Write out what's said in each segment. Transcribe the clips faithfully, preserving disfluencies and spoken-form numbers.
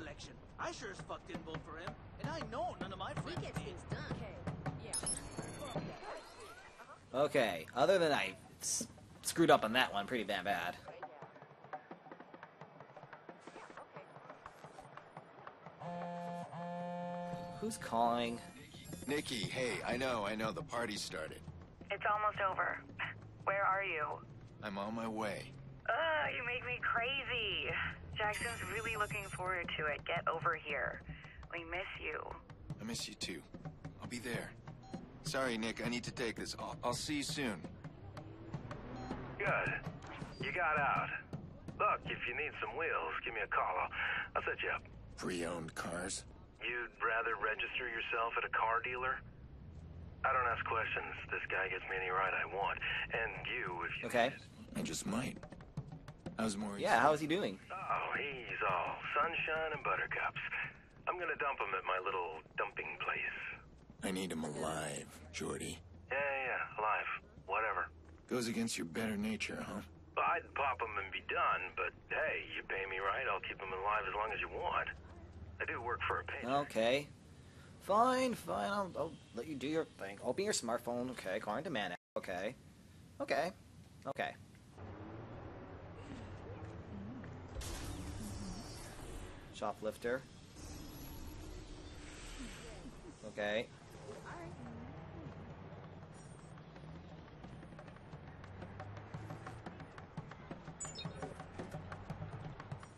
selection. I sure as fuck didn't vote for him, and I know none of my friends. He gets things done. Okay. Yeah. Okay. Other than I s screwed up on that one pretty damn bad. Who's calling? Nikki, hey, I know, I know, the party started. It's almost over. Where are you? I'm on my way. Ugh, you make me crazy. Jackson's really looking forward to it. Get over here. We miss you. I miss you too. I'll be there. Sorry, Nick, I need to take this. I'll, I'll see you soon. Good. You got out. Look, if you need some wheels, give me a call. I'll, I'll set you up. Pre-owned cars? You'd rather register yourself at a car dealer? I don't ask questions. This guy gets me any ride I want. And you, if you... Okay. I just might. How's Maurice? Yeah, how's he doing? Oh, he's all sunshine and buttercups. I'm gonna dump him at my little dumping place. I need him alive, Jordy. Yeah, yeah, yeah, alive. Whatever. Goes against your better nature, huh? Well, I'd pop him and be done, but hey, you pay me right, I'll keep him alive as long as you want. I do work for a painter. Okay. Fine, fine, I'll, I'll let you do your thing. Open your smartphone, okay, calling to man. Okay. Okay. Okay. Shoplifter. Okay.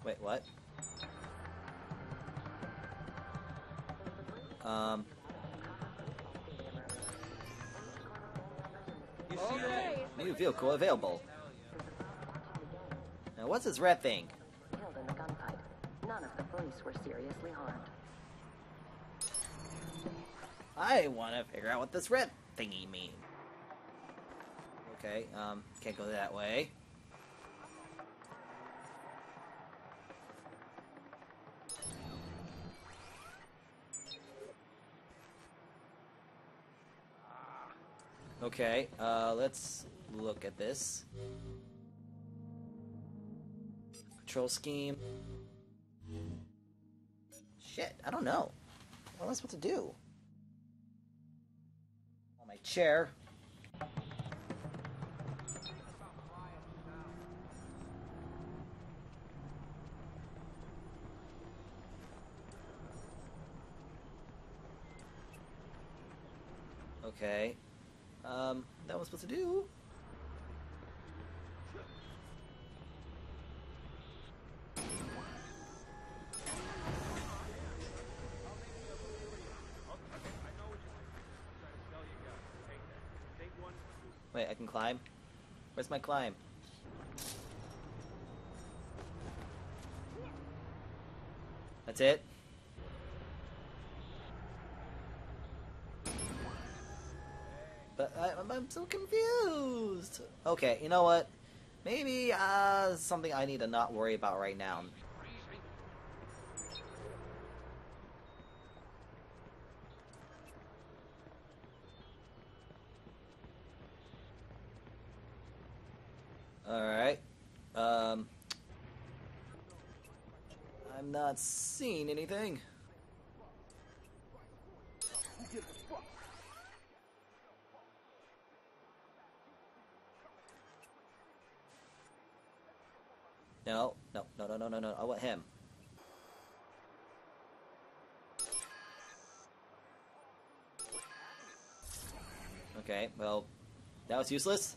Wait, what? Um. Okay. New vehicle available. Now, what's this red thing? Killed in the gunfight. None of the police were seriously harmed. I want to figure out what this red thingy means. Okay. Um. Can't go that way. Okay, uh, let's look at this. Control scheme. Shit, I don't know. What am I supposed to do? On my chair. Okay. Um, that was supposed to do. Wait, I can climb? Where's my climb? That's it? But I, I'm so confused. Okay, you know what? Maybe uh, something I need to not worry about right now. All right. Um, I'm not seeing anything. No, no, no, no, no, no, no, I want him. Okay, well, that was useless.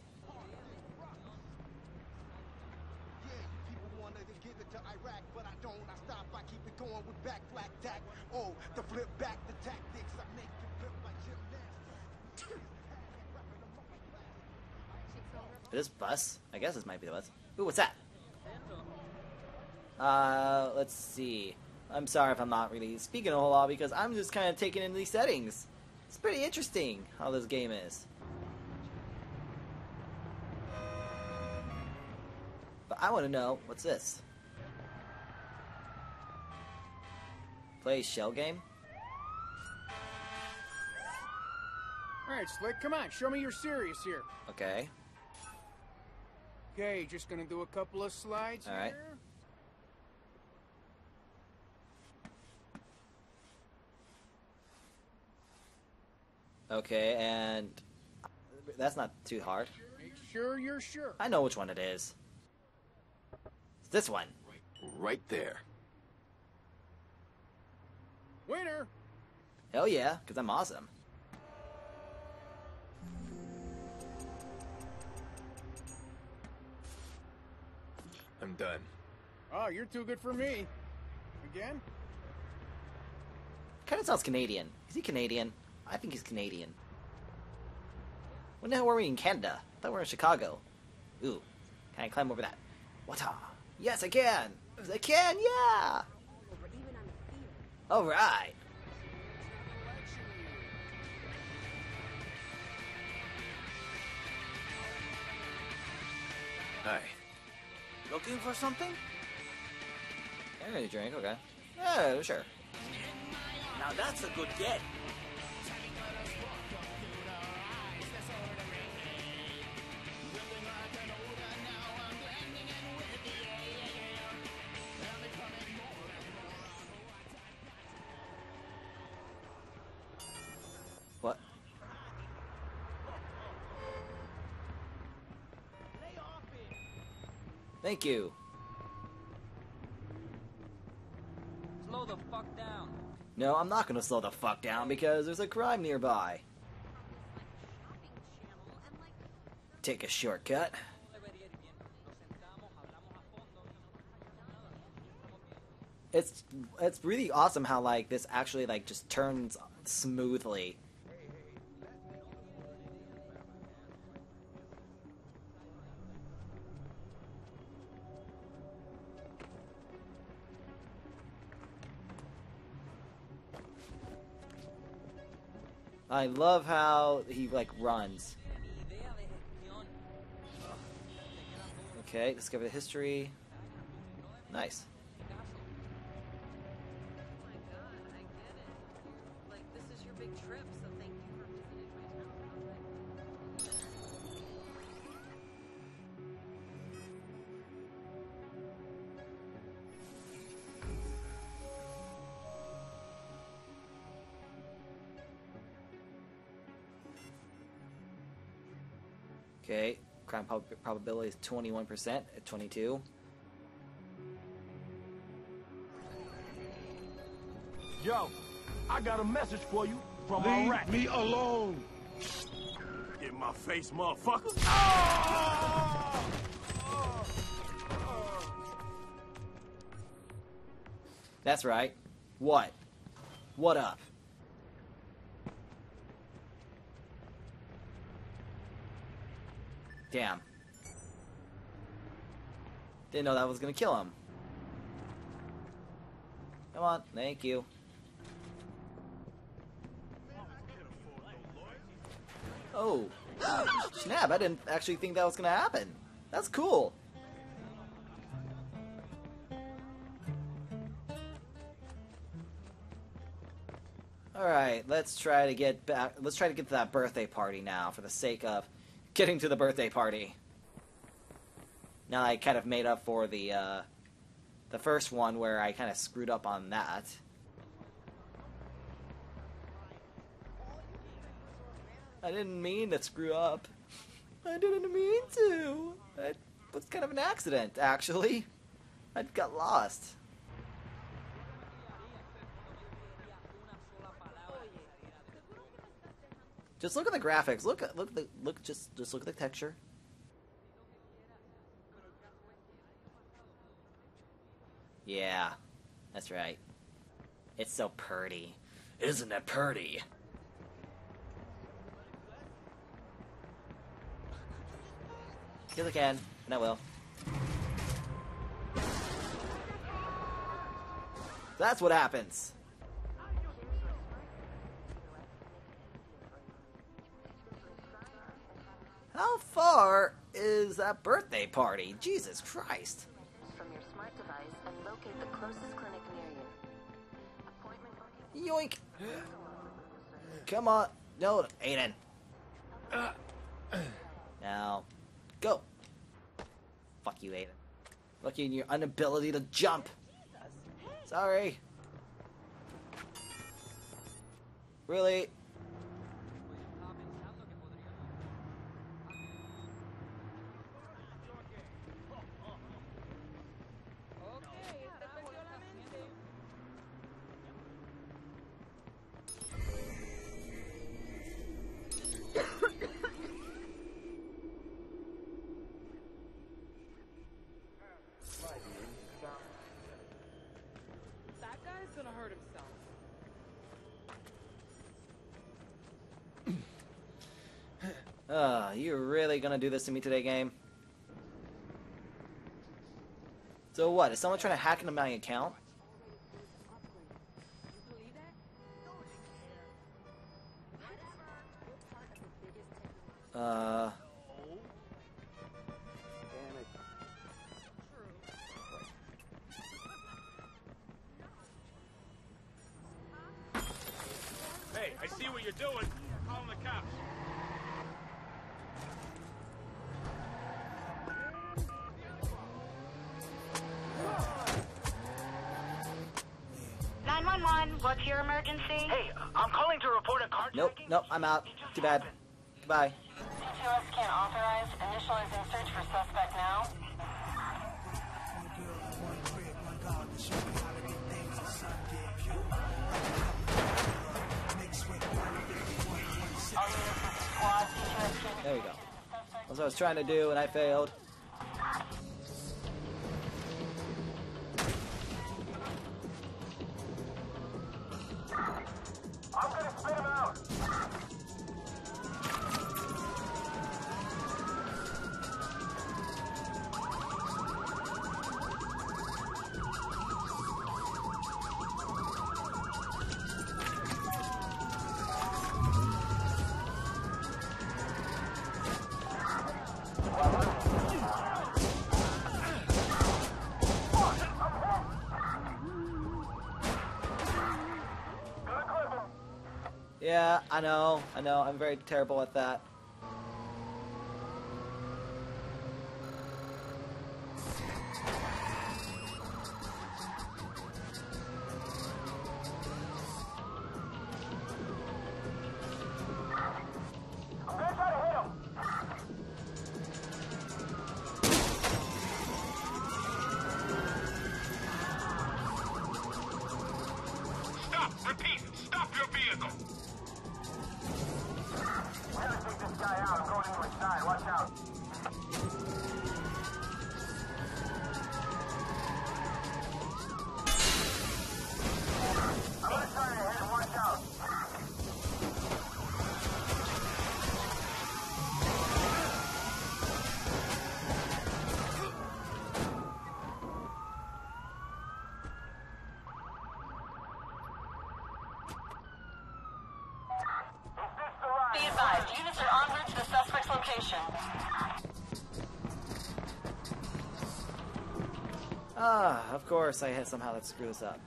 This bus? I guess this might be the bus. Ooh, what's that? Uh, let's see. I'm sorry if I'm not really speaking a whole lot because I'm just kind of taking in these settings. It's pretty interesting how this game is. But I want to know, what's this? Play shell game? Alright, Slick, come on, show me you're serious here. Okay. Okay, just gonna do a couple of slides All right. here. Okay, and that's not too hard. Make sure you're sure. I know which one it is. It's this one. Right there. Winner! Hell yeah, because I'm awesome. I'm done. Oh, you're too good for me. Again? Kind of sounds Canadian. Is he Canadian? I think he's Canadian. Well, now we're in Canada. I thought we were in Chicago. Ooh. Can I climb over that? What? Yes, I can! I can, yeah! Alright! Hi. Looking for something? I need a drink, okay. Yeah, sure. Now that's a good get. What? Thank you. Slow the fuck down. No, I'm not gonna slow the fuck down because there's a crime nearby. Take a shortcut. It's it's really awesome how like this actually like just turns smoothly. I love how he, like, runs. Okay, discover the history. Nice. Okay, crime prob probability is twenty-one percent at twenty-two. Yo, I got a message for you from Leave a rat. Leave me alone. Get in my face, motherfucker. Oh! Oh! Oh! That's right. What? What up? Damn. Didn't know that was gonna kill him. Come on, thank you. Oh. Snap, I didn't actually think that was gonna happen. That's cool. Alright, let's try to get back let's try to get to that birthday party now for the sake of getting to the birthday party. Now I kind of made up for the uh, the first one where I kind of screwed up on that. I didn't mean to screw up. I didn't mean to. It was kind of an accident, actually. I got lost. Just look at the graphics. Look, look, look, look. Just, just look at the texture. Yeah, that's right. It's so pretty, isn't it pretty? Yes, I can, and I will. That's what happens. How far is that birthday party? Jesus Christ. From your smart device and locate the closest clinic near you. Appointment booking. Yoink. Come on. No, Aiden. Uh. Now, go. Fuck you, Aiden. Fuck you and your inability to jump. Sorry. Really? gonna hurt himself. Ah, uh, you're really gonna do this to me today, game? So what? Is someone trying to hack into my account? Uh. Hey, I see what you're doing. Call the cops. nine one one, what's your emergency? Hey, I'm calling to report a car. Nope, nope, I'm out. Too bad. Goodbye. U S can't authorize. Initializing search for suspect now. There we go. That's what I was trying to do and I failed. I'm gonna spit him out. Yeah, I know, I know, I'm very terrible at that. Ah, of course I had somehow that screws up.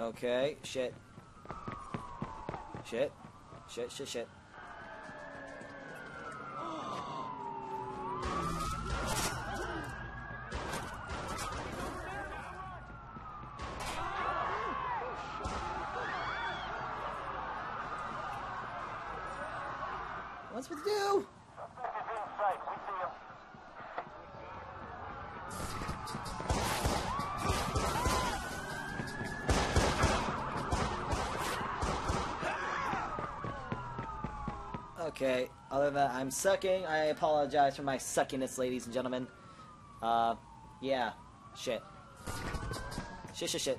Okay, shit. Shit. Shit, shit, shit. What's with you? Okay, other than that, I'm sucking. I apologize for my suckiness, ladies and gentlemen. Uh, yeah. Shit. Shit, shit, shit.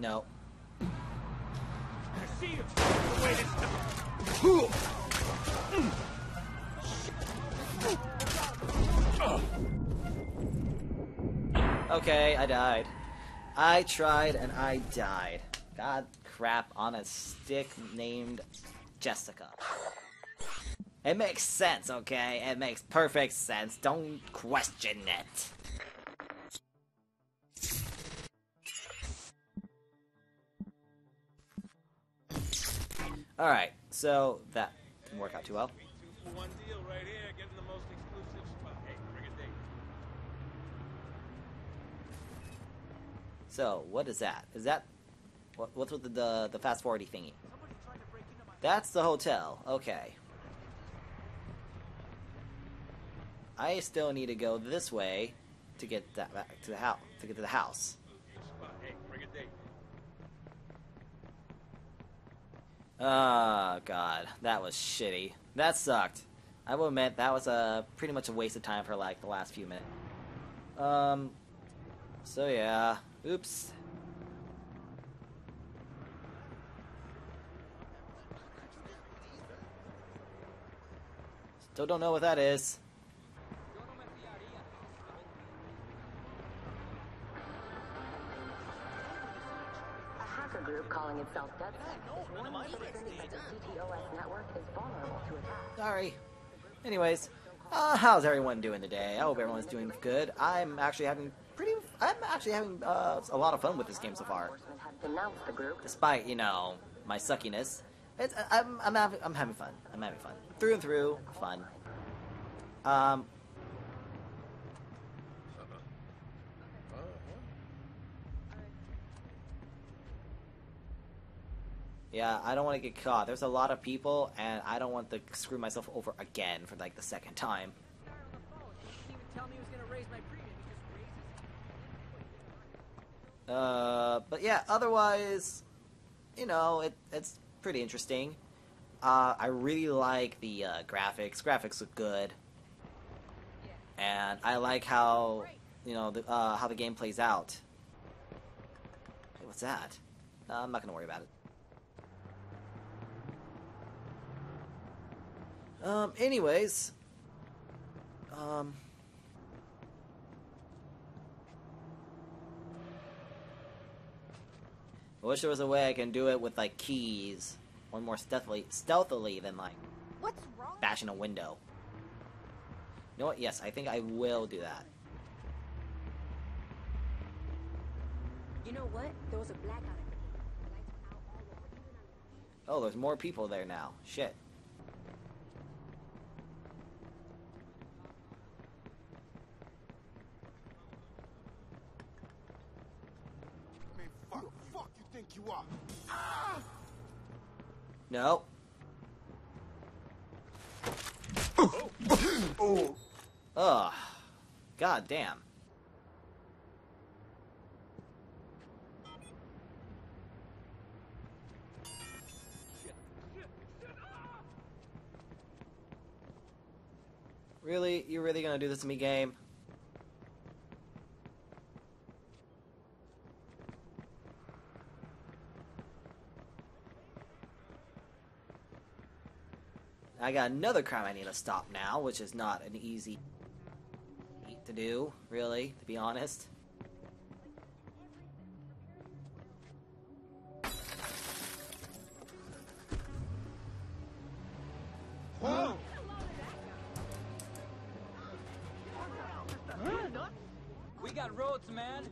No. I see you. Wait, it's... Okay, I died. I tried and I died. god crap on a stick named Jessica. It makes sense, okay? It makes perfect sense. Don't question it. Alright, so that didn't work out too well. One deal right here, getting the most exclusive spot. Hey, bring a date. So, what is that? Is that what, what's with the the, the fast forwardy thingy? Trying to break into my That's the hotel. Okay. I still need to go this way to get that back to the house. To get to the house. Hey, bring a date. Oh god, that was shitty. That sucked. I will admit that was a pretty much a waste of time for like the last few minutes. Um. So yeah. Oops. Still don't know what that is. A hacker group calling itself DeadSec, the D T O S network is vulnerable to attack. Sorry. Anyways, uh, how's everyone doing today? I hope everyone's doing good. I'm actually having pretty. I'm actually having uh, a lot of fun with this game so far. Despite, you know, my suckiness, it's, I'm I'm having I'm having fun. I'm having fun through and through. Fun. Um. Yeah, I don't want to get caught. There's a lot of people, and I don't want to screw myself over again for like the second time. Uh, but yeah, otherwise, you know, it it's pretty interesting. Uh, I really like the uh, graphics. Graphics look good, and I like how you know the, uh, how the game plays out. Hey, what's that? Uh, I'm not gonna worry about it. Um, anyways, um, I wish there was a way I can do it with, like, keys, or more stealthily, stealthily than, like, What's wrong? bashing a window. You know what? Yes, I think I will do that. You know what? There was a blackout. Oh, there's more people there now. Shit. You are. Ah! No. Oh. Oh. Ugh. God damn. Really? You're really gonna do this to me, game? I got another crime I need to stop now, which is not an easy to do, really, to be honest. Whoa. We got roads, man.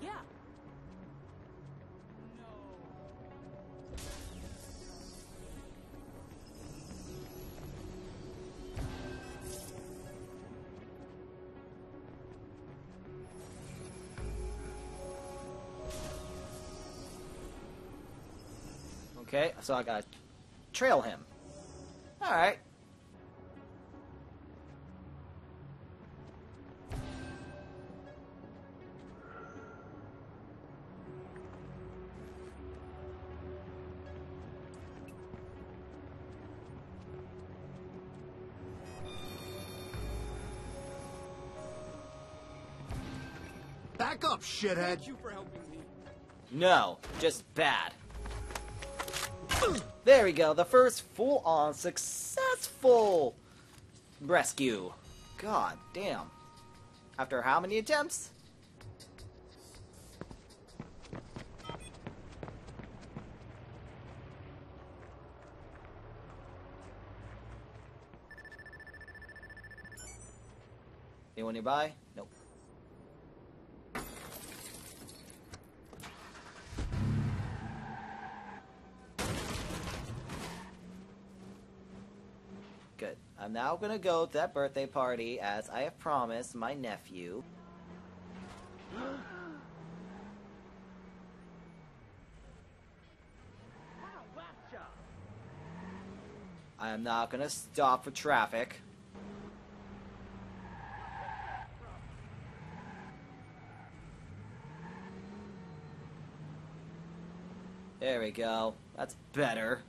Yeah. Okay, so I gotta trail him. Alright. Back up, shithead! Thank you for helping me. No, just bad. There we go, the first full-on successful rescue. God damn. After how many attempts? Anyone nearby? Nope. Good. I'm now gonna go to that birthday party as I have promised my nephew. I am not gonna stop for traffic. There we go. That's better.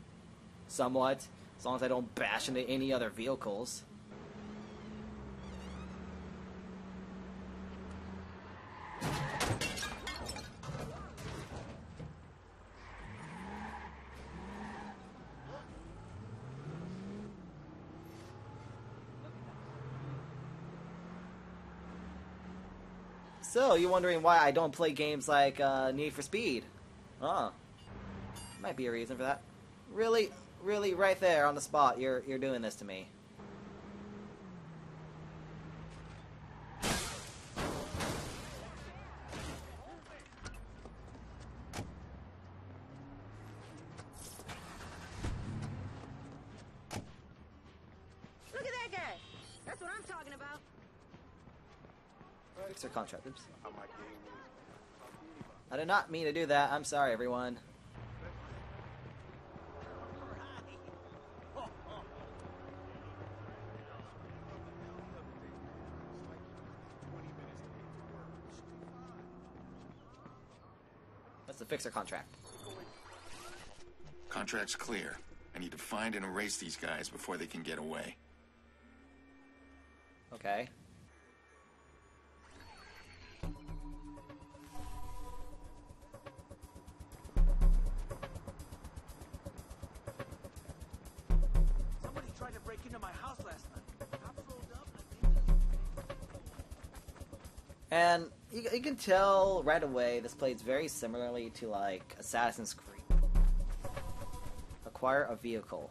Somewhat. As long as I don't bash into any other vehicles. So, you're wondering why I don't play games like uh, Need for Speed. Huh. Might be a reason for that. Really, really, right there on the spot, you're you're doing this to me. Look at that guy. That's what I'm talking about. Fix their contract. Oops. I did not mean to do that. I'm sorry, everyone. That's the fixer contract. Contract's clear. I need to find and erase these guys before they can get away. Okay. Somebody tried to break into my house last night. Cops rolled up. And You, you can tell right away this plays very similarly to like Assassin's Creed. Acquire a vehicle.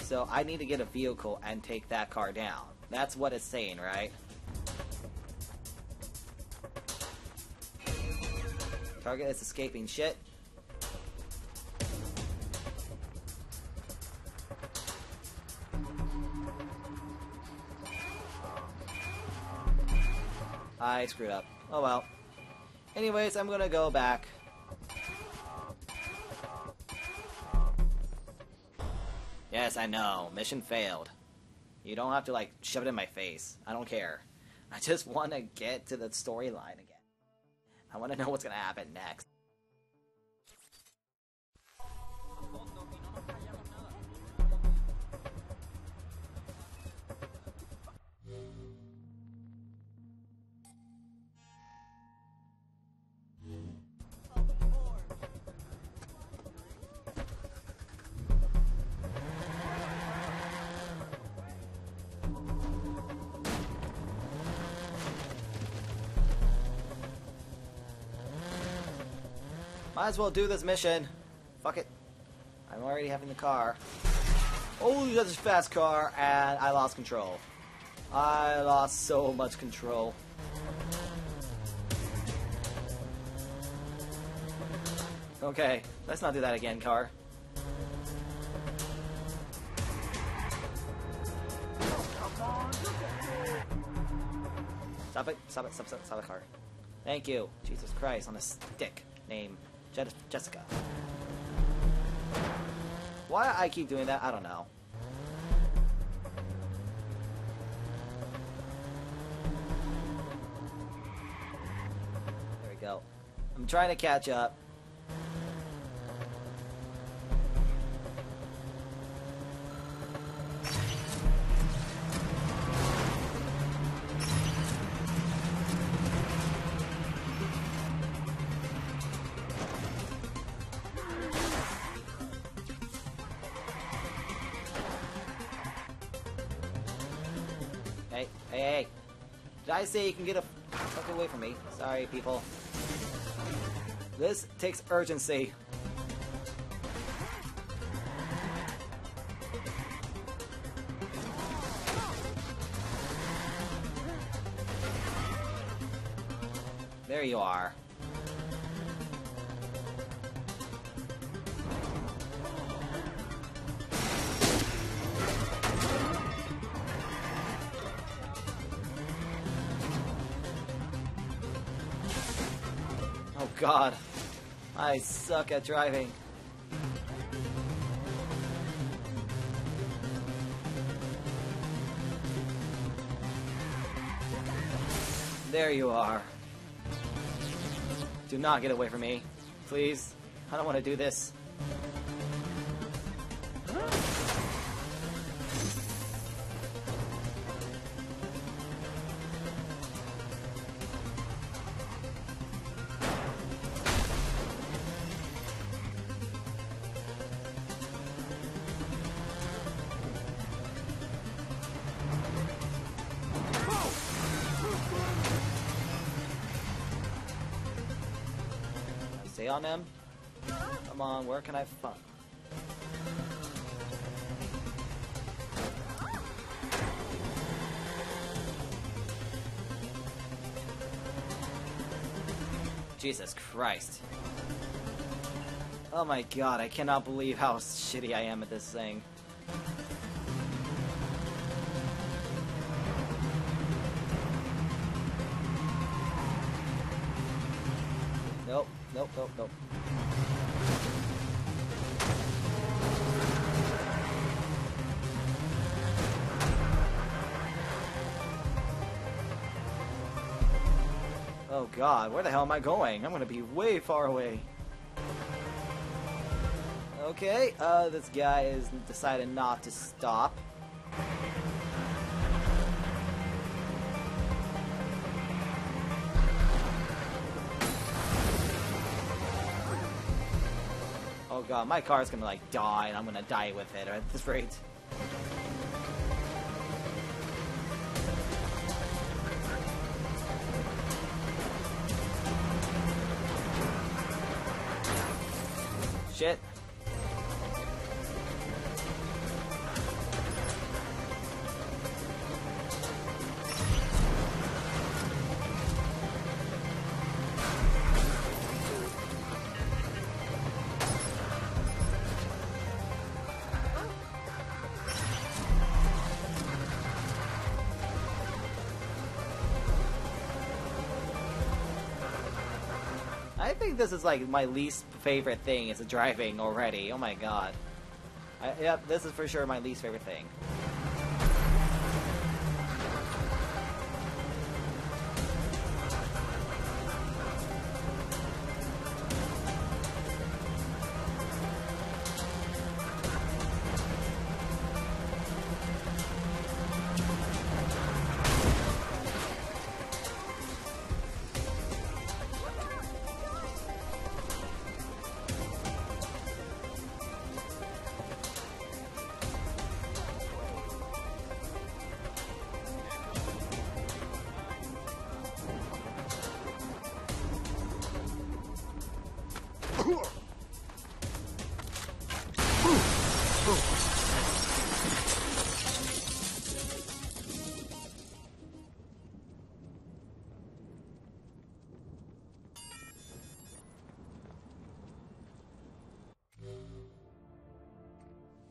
So I need to get a vehicle and take that car down. That's what it's saying, right? Target is escaping shit. I screwed up. Oh well. Anyways, I'm gonna go back. Yes, I know. Mission failed. You don't have to, like, shove it in my face. I don't care. I just want to get to the storyline again. I want to know what's gonna happen next. Might as well do this mission. Fuck it. I'm already having the car. Oh, that's a fast car, and I lost control. I lost so much control. Okay, let's not do that again, car. Stop it, stop it, stop it, stop it, car. Thank you. Jesus Christ, on a stick. Name Je Jessica. Why I keep doing that, I don't know. There we go. I'm trying to catch up. Hey, hey, hey. Did I say you can get a fuck away from me? Sorry, people. This takes urgency. There you are. Oh God, I suck at driving. There you are. Do not get away from me. Please. I don't want to do this. Stay on them. Come on, where can I fuck? Jesus Christ. Oh my God, I cannot believe how shitty I am at this thing. Nope. Nope, nope, nope. Oh God, where the hell am I going? I'm gonna be way far away. Okay, uh, this guy has decided not to stop. Oh God, my car's gonna like die, and I'm gonna die with it at this rate. Shit. I think this is like my least favorite thing is the driving already. Oh my God. I, yep, this is for sure my least favorite thing.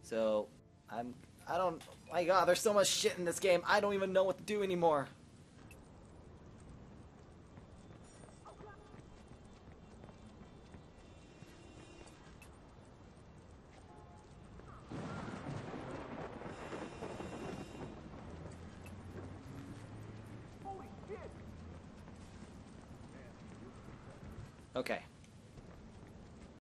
So, I'm, I don't, my God, there's so much shit in this game, I don't even know what to do anymore. Okay.